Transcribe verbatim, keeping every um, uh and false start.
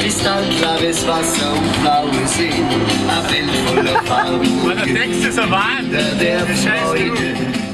Kristallklares Wasser und blaue See, ein Welt voller Farben. Der Text ist ein Wahnsinn. Der Freude.